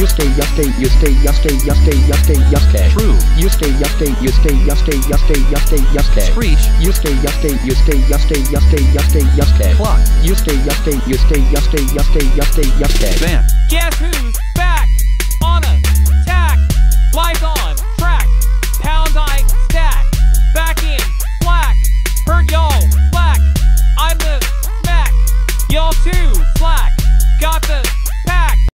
you stay,